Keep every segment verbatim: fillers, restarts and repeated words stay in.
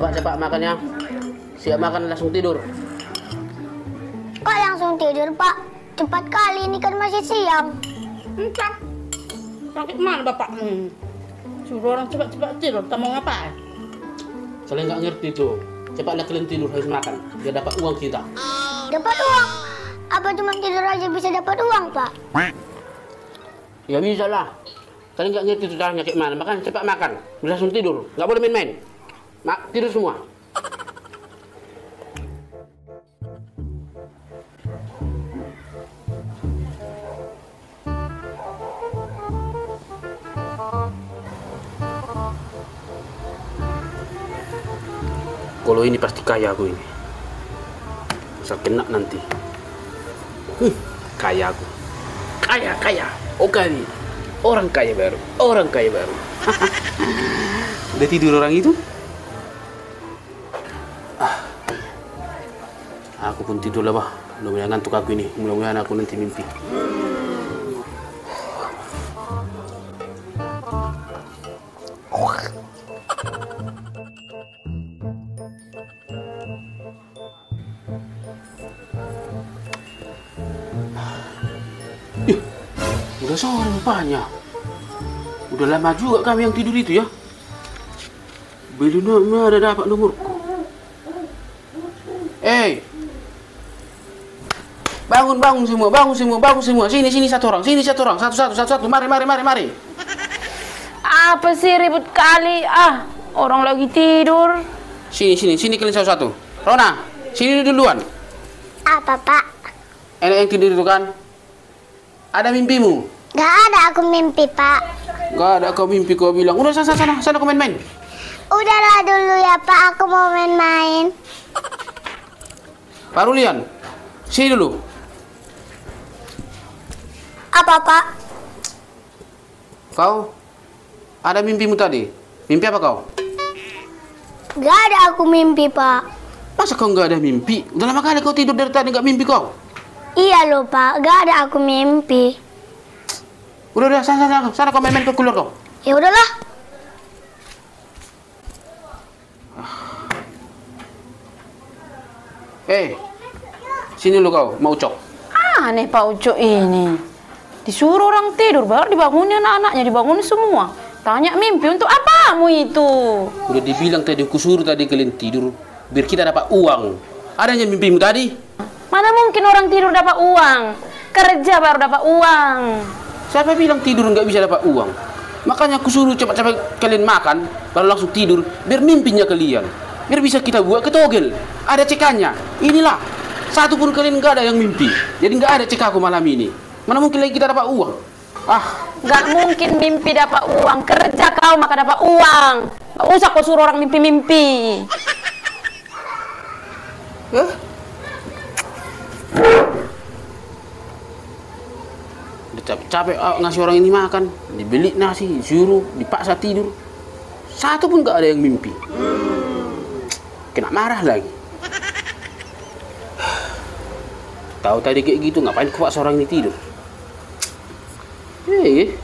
cepat-cepat makannya. Siap makan langsung tidur. Kok langsung tidur, Pak? Cepat kali, ini kan masih siang. Entah. Sampai mana Bapak? Hmm. Suruh orang cepat-cepat tidur, tak mau ngapain? Saya nggak ngerti tuh. Cepatlah kalian tidur, harus makan. Biar dapat uang kita. Dapat uang? Apa cuma tidur aja bisa dapat uang, Pak? Ya bisa lah. Kalian nggak ngerti tuh caranya kayak mana. Makan, cepat makan. Bisa langsung tidur. Nggak boleh main-main. Mak, tidur semua. Kalau ini pasti kaya aku ini. Asal kena nanti. Huh, kaya aku. Kaya, kaya. Oke nih. Orang kaya baru. Orang kaya baru. Udah tidur orang itu? Ah. Aku pun tidurlah, bah. Mudah-mudahan ngantuk aku ini. Mudah-mudahan aku nanti mimpi. Udah sore rupanya. Udah lama juga kami yang tidur itu ya. Belum ada dapat nomorku. Eh, hey. Bangun bangun semua, bangun semua, bangun semua. Sini sini satu orang, sini satu orang, satu satu satu satu. Mari mari mari mari. Apa sih ribut kali? Ah, orang lagi tidur. Sini sini sini kalian satu satu. Rona, sini duluan. Apa Pak? Enak yang tidur itu kan? Ada mimpimu? Gak ada aku mimpi, Pak. Gak ada kau mimpi, kau bilang. Udah, sana, sana, sana, kau main-main. Udahlah dulu ya, Pak. Aku mau main-main. Pak Rulian, sini dulu. Apa, Pak? Kau? Ada mimpimu tadi? Mimpi apa kau? Gak ada aku mimpi, Pak. Masa kau gak ada mimpi? Udah lama kali kau tidur dari tadi gak mimpi kau? Iya loh Pak, gak ada aku mimpi. Udah udah, sana sana, sana kau main-main ke kulur kau. Ya udahlah. Eh, hey, sini lu kau, mau Ucok. Aneh Pak Ucok ini. Disuruh orang tidur baru dibangunnya anak-anaknya, dibangunin semua. Tanya mimpi untuk apamu itu? Udah dibilang tadi kusuruh tadi kalian tidur biar kita dapat uang. Adanya mimpimu tadi? Mana mungkin orang tidur dapat uang? Kerja baru dapat uang. Siapa bilang tidur nggak bisa dapat uang? Makanya aku suruh cepat-cepat kalian makan, baru langsung tidur, biar mimpinya kalian. Biar bisa kita buat ketogel. Ada cekannya. Inilah. Satu pun kalian nggak ada yang mimpi. Jadi nggak ada cek aku malam ini. Mana mungkin lagi kita dapat uang? Ah, nggak mungkin mimpi dapat uang. Kerja kau maka dapat uang. Nggak usah kau suruh orang mimpi-mimpi. Huh? Capek oh, ngasih orang ini makan, dibeli nasi, suruh, dipaksa tidur. Satu pun gak ada yang mimpi. Kena marah lagi. Tahu tadi kayak gitu, ngapain kuat seorang ini tidur? Eh,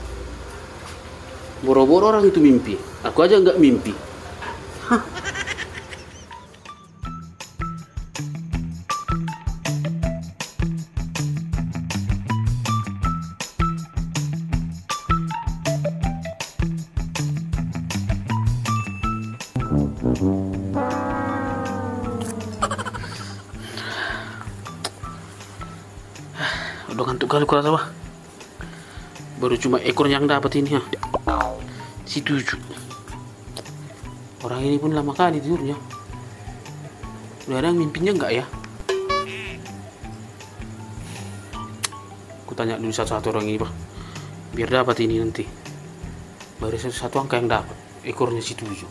boro-boro orang itu mimpi. Aku aja nggak mimpi. Hah. Udah ngantuk kali kurasa, Bah. Baru cuma ekor yang dapat ini ya. Si tujuh. Orang ini pun lama kali tidurnya. Udah ada mimpinya enggak ya? Aku tanya dulu satu-satu orang ini, Bah. Biar dapat ini nanti. Baru satu-satu angka yang dapat. Ekornya si tujuh.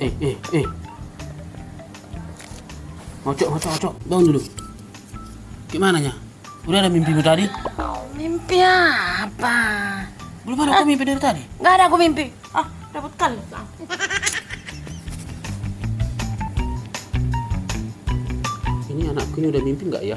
Eh, eh, eh. Ngocok, ngocok, ngocok. Bangun dulu. Gimana ya? Udah ada mimpimu tadi? Mimpi apa? Belum ada aku mimpi dari tadi? Nggak ada aku mimpi. Ah, dapat kali. Ini anakku ini udah mimpi nggak ya?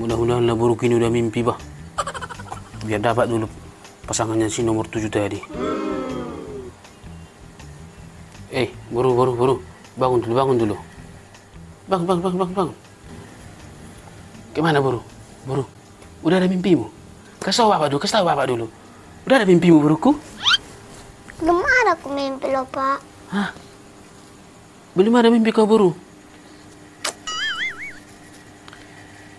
Mudah-mudahan Laboruk ini udah mimpi, bah. Biar dapat dulu pasangannya si nomor tujuh tadi. Eh, baru, baru, baru. Bangun dulu, bangun dulu. Bang, bang, bang, bang, bang. Gimana, Baru? Baru, udah ada mimpimu? Kasih tahu Bapak dulu, kasih tahu Bapak dulu. Udah ada mimpimu, Baruku? Belum ada aku mimpi loh, Pak. Hah? Belum ada mimpi kau, Baru?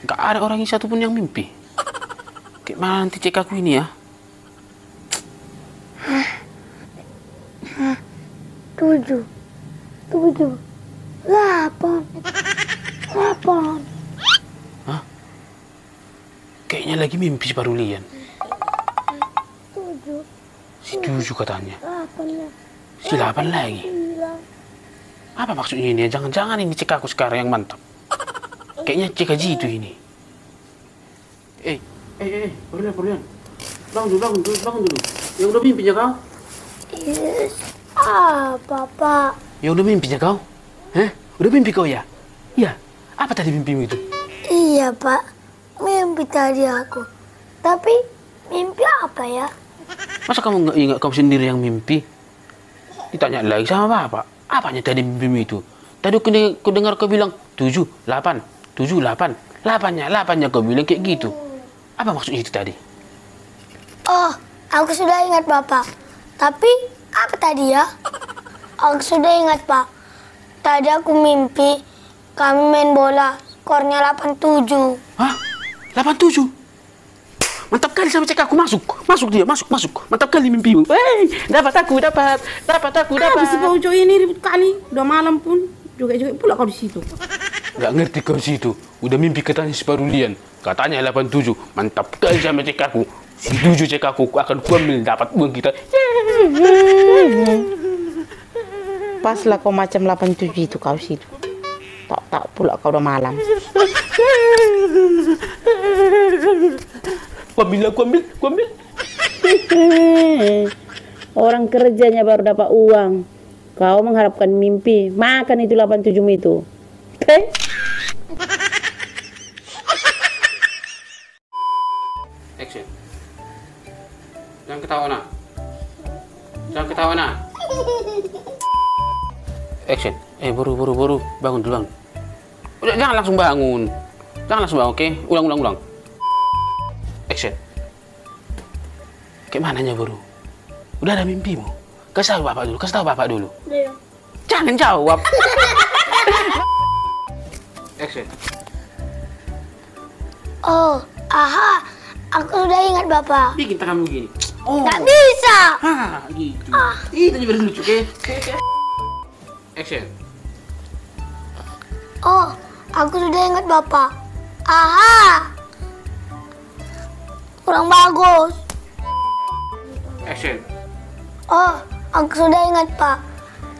Gak ada orang yang satupun yang mimpi. Gimana nanti cek aku ini ya? Hah? Hah? Tujuh. Tujuh. Delapan. Delapan. Hah? Kayaknya lagi mimpi si Parulian. Tujuh. Si tujuh katanya. Delapan. Si delapan lagi. Apa maksudnya ini? Jangan-jangan ini cek aku sekarang yang mantap. Kayaknya cek aja itu ini. Eh, eh, eh, Parulian, Parulian. Bangun dulu, bangun dulu, bangun dulu. Yang udah mimpinya kau? Yes. Ah, Papa. Ya udah mimpinya kau? Hah? Udah mimpi kau ya? Iya. Apa tadi mimpimu itu? Iya, Pak. Mimpi tadi aku. Tapi mimpi apa ya? Masa kamu nggak ingat kamu sendiri yang mimpi? Ditanya lagi sama Bapak. Apanya tadi mimpimu itu? Tadi aku dengar kau bilang tujuh, delapan, tujuh, delapan. Lapannya, lapannya kau bilang kayak gitu. Apa maksudnya itu tadi? Oh, aku sudah ingat, Bapak. Tapi apa tadi ya? Aku sudah ingat, Pak. Tadi aku mimpi kami main bola, skornya delapan tujuh. Hah? delapan tujuh? Mantap kali sama cek aku, masuk. Masuk dia, masuk, masuk. Mantap kali mimpimu. Hei, dapat aku, dapat. Dapat aku, dapat. Habis si Pauco ini ribut kali. Udah malam pun joget-joget pula kau di situ. Gak ngerti kau di situ. Udah mimpi katanya si Parulian. Katanya delapan tujuh. Mantap kali sama cek aku. Si tujuh cek aku, aku akan kuambil dapat uang kita. Paslah kau macam delapan tujuh itu kau situ. Tak tak pula kau udah malam. Kuambil, kuambil, kuambil. Orang kerjanya baru dapat uang. Kau mengharapkan mimpi. Makan itu delapan tujuh itu. Oke? Action. Jangan ketawa nak, jangan ketawa nak. Action. Eh, Baru, Baru, Baru, bangun dulu, bangun. Udah, jangan langsung bangun, jangan langsung bangun, oke? Ulang, ulang, ulang. Action. Kayak mananya Baru? Udah ada mimpimu? Kasih tahu Bapak dulu, kasih tahu Bapak dulu. Iya. Jangan jawab. Action. Oh, aha, aku sudah ingat Bapak. Bikin tanganmu gini. Oh. Gak bisa. Hah, gitu. Ah. Itu juga lucu, oke? Action. Oh, aku sudah ingat Bapak. Aha, kurang bagus. Action. Oh, aku sudah ingat Pak.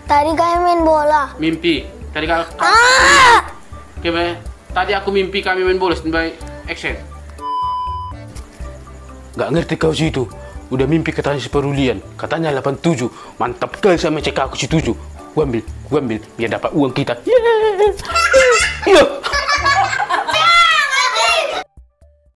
Tadi kami main bola. Mimpi. Tadi kami. Ah. Oke, baik. Tadi aku mimpi kami main bola. Baik. Action. Gak ngerti kau situ. Udah mimpi katanya si Parulian, katanya delapan tujuh. Mantap kali sama cek aku si tujuh. Gua ambil, gua ambil biar dapat uang kita. Yeay.